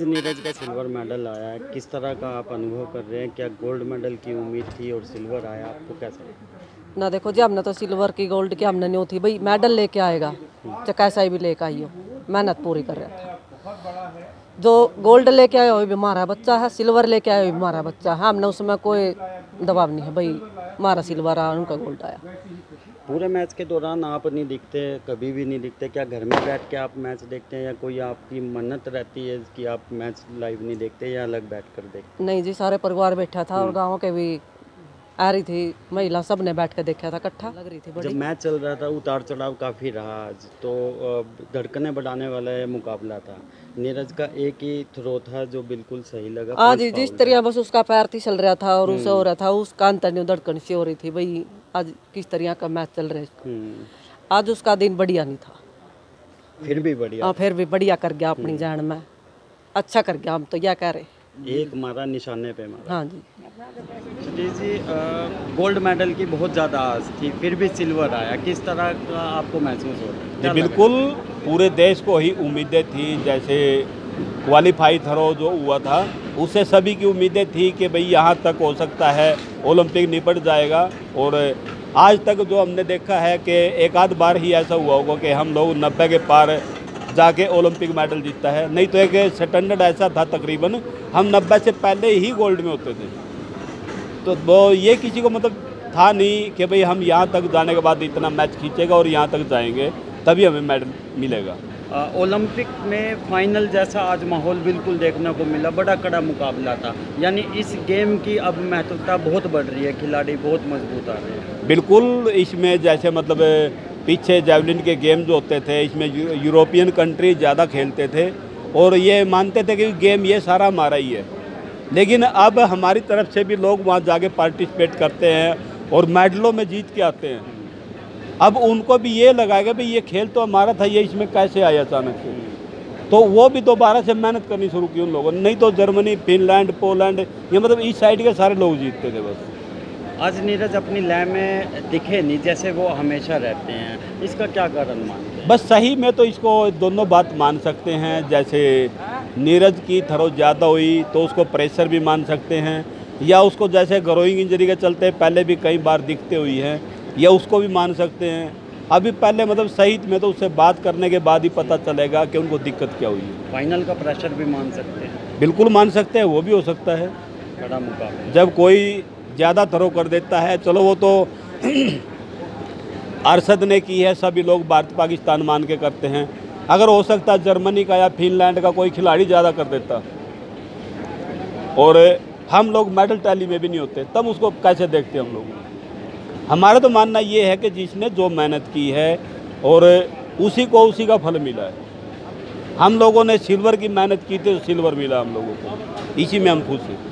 आज नीरज का silver medal आया, किस तरह का आप अनुभव कर रहे हैं? क्या गोल्ड मेडल की उम्मीद थी और सिल्वर आया, आपको कैसा लगा? ना देखो जी, हमने तो सिल्वर की गोल्ड की हमने नहीं थी भाई, मेडल लेके आएगा चाहे कैसा भी लेके आई हो, मेहनत पूरी कर रहा था। जो गोल्ड लेके आया वही भी हमारा बच्चा है, सिल्वर लेके आया वही हमारा बच्चा है, हमने उसमें कोई दबाव नहीं है भाई, हमारा सिल्वर आया उनका गोल्ड आया। पूरे मैच के दौरान आप नहीं दिखते, कभी भी नहीं दिखते, क्या घर में बैठ के आप मैच देखते हैं या कोई आपकी मन्नत रहती है कि आप मैच लाइव नहीं देखते या अलग बैठकर देखते? नहीं जी, सारे परिवार बैठा था और गाँव के भी आ रही थी महिला, सब ने बैठ कर देखा था, इकट्ठा लग रही थी बड़ी। जब मैच चल रहा था उतार चढ़ाव काफ़ी रहा आज, तो धड़कने बढ़ाने वाला ये मुकाबला था। नीरज का एक ही थ्रो था जो बिल्कुल सही लगा आज, जिस तरह बस उसका पैर थी चल रहा था और उसे हो रहा था, उसका अंतर नहीं, धड़कन सी हो रही थी भाई। आज किस तरह का मैच चल रहा है, आज उसका दिन बढ़िया नहीं था, फिर भी बढ़िया कर गया अपनी जान में, अच्छा कर गया, हम तो यह कह रहे। एक मारा निशाने पे मारा। हाँ जी, गोल्ड मेडल की बहुत ज़्यादा आस थी, फिर भी सिल्वर आया, किस तरह का आपको महसूस हो रहा है? बिल्कुल पूरे देश को ही उम्मीदें थी, जैसे क्वालिफाई थ्रो जो हुआ था उससे सभी की उम्मीदें थी कि भाई यहाँ तक हो सकता है, ओलंपिक निपट जाएगा। और आज तक जो हमने देखा है कि एक आध बार ही ऐसा हुआ होगा कि हम लोग 90 के पार जाके ओलंपिक मेडल जीतता है, नहीं तो एक स्टैंडर्ड ऐसा था तकरीबन हम 90 से पहले ही गोल्ड में होते थे, तो वो ये किसी को मतलब था नहीं कि भाई हम यहाँ तक जाने के बाद इतना मैच खींचेगा और यहाँ तक जाएंगे तभी हमें मेडल मिलेगा। ओलंपिक में फाइनल जैसा आज माहौल बिल्कुल देखने को मिला, बड़ा कड़ा मुकाबला था, यानी इस गेम की अब महत्वता बहुत बढ़ रही है, खिलाड़ी बहुत मजबूत आ रहे हैं। बिल्कुल, इसमें जैसे मतलब पीछे जेवलिन के गेम जो होते थे इसमें यूरोपियन कंट्री ज़्यादा खेलते थे और ये मानते थे कि गेम ये सारा हमारा ही है, लेकिन अब हमारी तरफ से भी लोग वहाँ जाके पार्टिसिपेट करते हैं और मेडलों में जीत के आते हैं। अब उनको भी ये लगाएगा भाई ये खेल तो हमारा था, ये इसमें कैसे आया अचानक से, तो वो भी दोबारा से मेहनत करनी शुरू की उन लोगों ने, नहीं तो जर्मनी, फिनलैंड, पोलैंड, ये मतलब इस साइड के सारे लोग जीतते थे बस। आज नीरज अपनी लय में दिखे नहीं जैसे वो हमेशा रहते हैं, इसका क्या कारण मानते हैं? बस सही में तो इसको दोनों बात मान सकते हैं, जैसे नीरज की थ्रो ज़्यादा हुई तो उसको प्रेशर भी मान सकते हैं, या उसको जैसे ग्रोइंग इंजरी के चलते पहले भी कई बार दिखते हुई हैं, या उसको भी मान सकते हैं। अभी पहले मतलब सही में तो उससे बात करने के बाद ही पता चलेगा कि उनको दिक्कत क्या हुई है। फाइनल का प्रेशर भी मान सकते हैं? बिल्कुल मान सकते हैं, वो भी हो सकता है। बड़ा मुकाबला, जब कोई ज़्यादा थ्रो कर देता है, चलो वो तो अरशद ने की है, सभी लोग भारत पाकिस्तान मान के करते हैं, अगर हो सकता जर्मनी का या फिनलैंड का कोई खिलाड़ी ज़्यादा कर देता और हम लोग मेडल टैली में भी नहीं होते, तब उसको कैसे देखते हम लोग। हमारा तो मानना ये है कि जिसने जो मेहनत की है और उसी को उसी का फल मिला है, हम लोगों ने सिल्वर की मेहनत की थी तो सिल्वर मिला हम लोगों को, इसी में हम खुश हैं।